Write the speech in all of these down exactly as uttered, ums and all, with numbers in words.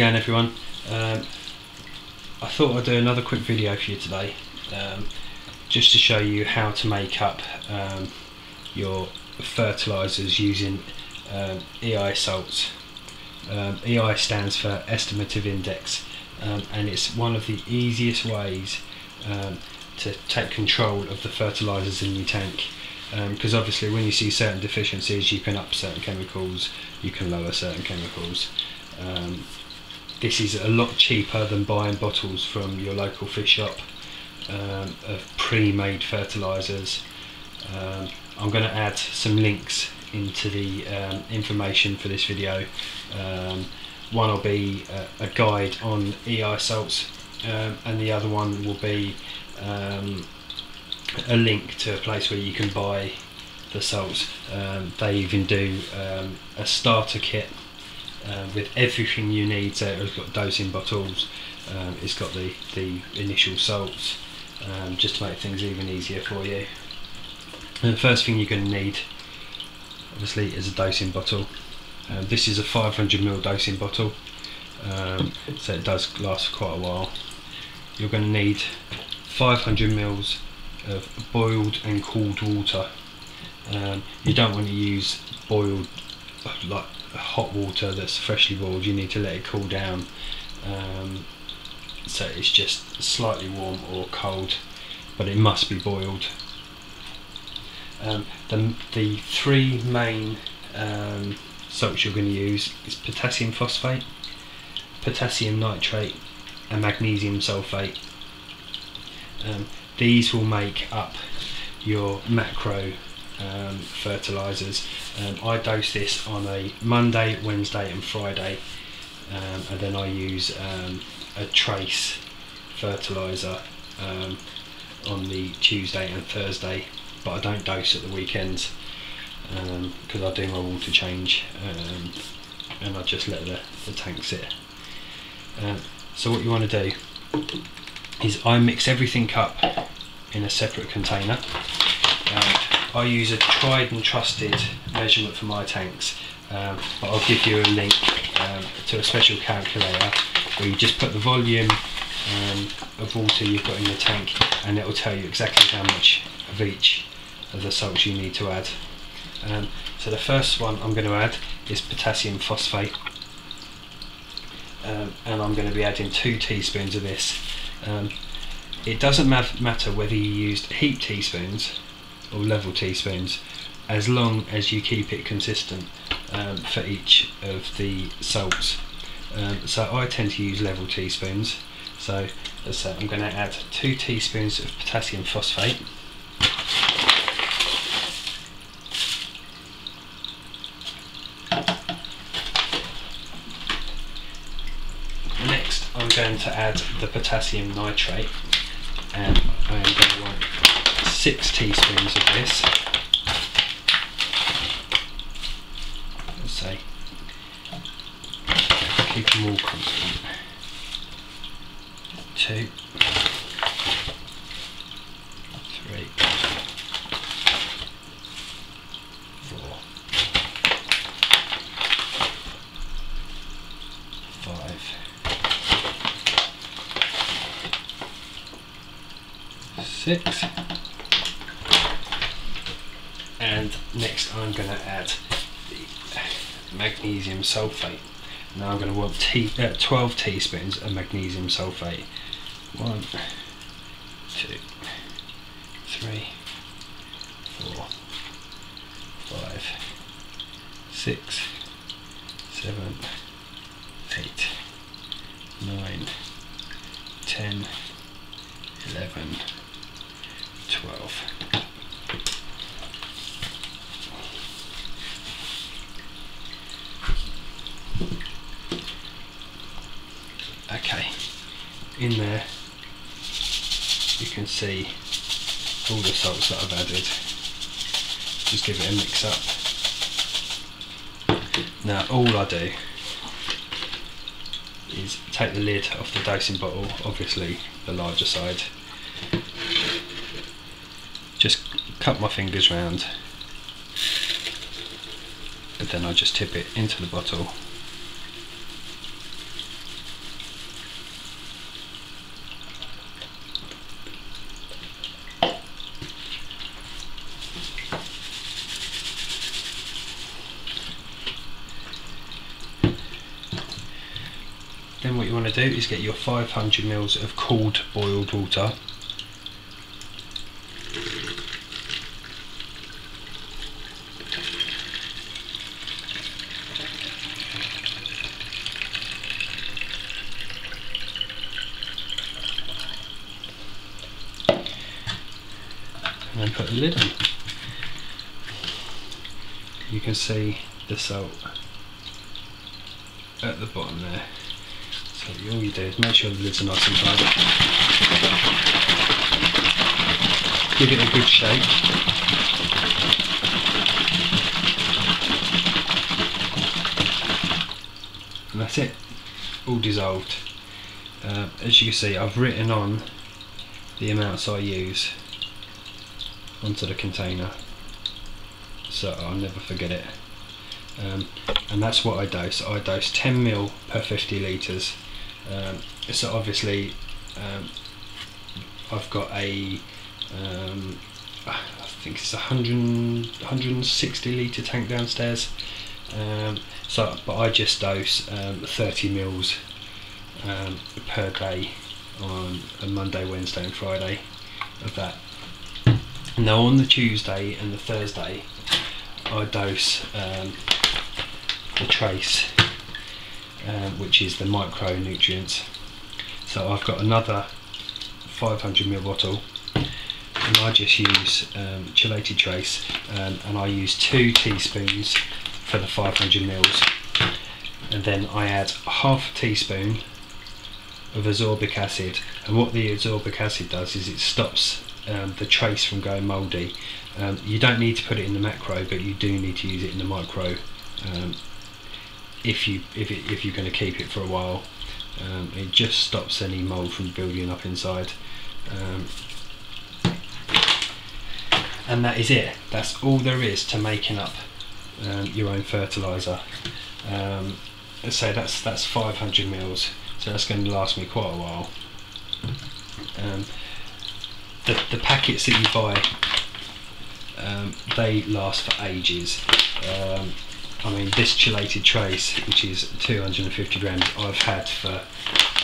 again everyone. Um, I thought I'd do another quick video for you today, um, just to show you how to make up um, your fertilisers using um, E I salts. Um, E I stands for Estimative Index, um, and it's one of the easiest ways um, to take control of the fertilisers in your tank, because um, obviously when you see certain deficiencies you can up certain chemicals, you can lower certain chemicals. Um, this is a lot cheaper than buying bottles from your local fish shop um, of pre-made fertilisers. Um, I'm going to add some links into the um, information for this video. Um, one will be a, a guide on E I salts, um, and the other one will be um, a link to a place where you can buy the salts. Um, they even do um, a starter kit uh, with everything you need. So it's got dosing bottles, um, it's got the, the initial salts, um, just to make things even easier for you. And the first thing you're going to need obviously is a dosing bottle. Uh, this is a five hundred milliliter dosing bottle, um, so it does last quite a while. You're going to need five hundred milliliters of boiled and cooled water. Um, you don't want to use boiled, like hot water that's freshly boiled. You need to let it cool down, um, so it's just slightly warm or cold, but it must be boiled. Um, the, the three main um, salts you're going to use is potassium phosphate, potassium nitrate and magnesium sulfate. Um, these will make up your macro um, fertilisers. Um, I dose this on a Monday, Wednesday and Friday, um, and then I use um, a trace fertiliser um, on the Tuesday and Thursday. But I don't dose at the weekends because um, I do my water change, um, and I just let the, the tank sit. Um, so what you want to do is I mix everything up in a separate container. Um, I use a tried and trusted measurement for my tanks, um, but I'll give you a link um, to a special calculator where you just put the volume um, of water you've got in your tank and it will tell you exactly how much of each of the salts you need to add. Um, so the first one I'm going to add is potassium phosphate, um, and I'm going to be adding two teaspoons of this. Um, it doesn't matter whether you used heap teaspoons or level teaspoons, as long as you keep it consistent um, for each of the salts. Um, so I tend to use level teaspoons, so as I said, I'm going to add two teaspoons of potassium phosphate. Next I'm going to add the potassium nitrate, and I'm going to want six teaspoons of this. Let's say keep them all constant. Two, three, four, five, six, and next I'm going to add the magnesium sulfate. Now I'm going to want tea, uh, twelve teaspoons of magnesium sulfate. One, two, three, four, five, six, seven, eight, nine, ten, eleven, twelve. Okay, in there you can see all the salts that I've added. Just give it a mix up. Now all I do is take the lid off the dosing bottle, obviously the larger side, just cut my fingers round, and then I just tip it into the bottle Then what you want to do is get your five hundred milliliters of cold boiled water. And then put the lid on. You can see the salt at the bottom there. So all you do is make sure the lids are nice and tight. Give it a good shake. And that's it, all dissolved. Uh, as you can see, I've written on the amounts I use onto the container, so I'll never forget it. Um, and that's what I dose. I dose ten mil per fifty litres. Um, so obviously um, I've got a um, I think it's a one hundred, one hundred sixty litre tank downstairs, um, so but I just dose um, thirty mils um, per day on a Monday, Wednesday and Friday of that. Now on the Tuesday and the Thursday I dose um, the trace, um, which is the micronutrients. So I've got another five hundred mil bottle and I just use um, chelated trace, um, and I use two teaspoons for the five hundred mils, and then I add half a teaspoon of ascorbic acid. And what the ascorbic acid does is it stops Um, the trace from going mouldy. Um, you don't need to put it in the macro, but you do need to use it in the micro um, if you if, it, if you're going to keep it for a while. Um, it just stops any mould from building up inside, um, and that is it. That's all there is to making up um, your own fertiliser. Um, so that's that's five hundred mils. So that's going to last me quite a while. Um, The, the packets that you buy, um, they last for ages. Um, I mean, this chelated trace, which is two hundred fifty grams, I've had for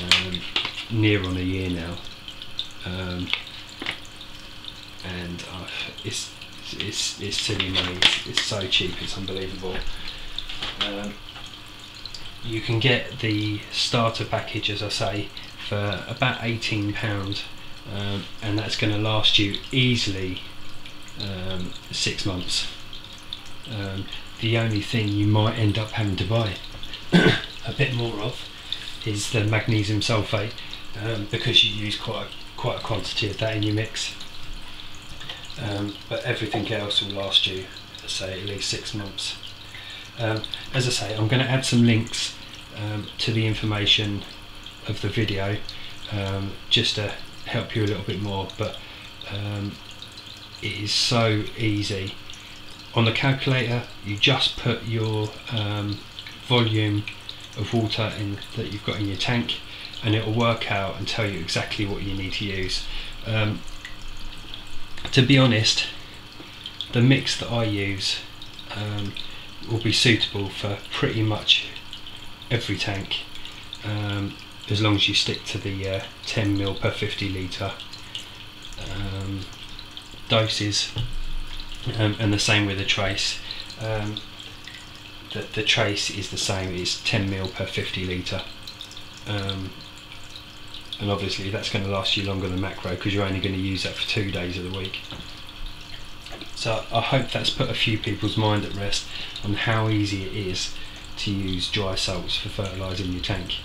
um, near on a year now, um, and I've, it's it's it's silly money. It's, it's so cheap, it's unbelievable. Um, you can get the starter package, as I say, for about eighteen pounds. Um, and that's going to last you easily um, six months. Um, the only thing you might end up having to buy a bit more of is the magnesium sulfate, um, because you use quite a, quite a quantity of that in your mix. Um, but everything else will last you, say, at least six months. Um, as I say, I'm going to add some links um, to the information of the video, um, just to help you a little bit more, but um, it is so easy. On the calculator you just put your um, volume of water in that you've got in your tank, and it will work out and tell you exactly what you need to use. Um, to be honest, the mix that I use um, will be suitable for pretty much every tank, um, as long as you stick to the uh, ten mil per fifty litre um, doses, um, and the same with the trace. Um, the, the trace is the same, it's ten mil per fifty litre, um, and obviously that's going to last you longer than macro because you're only going to use that for two days of the week. So I hope that's put a few people's mind at rest on how easy it is to use dry salts for fertilising your tank.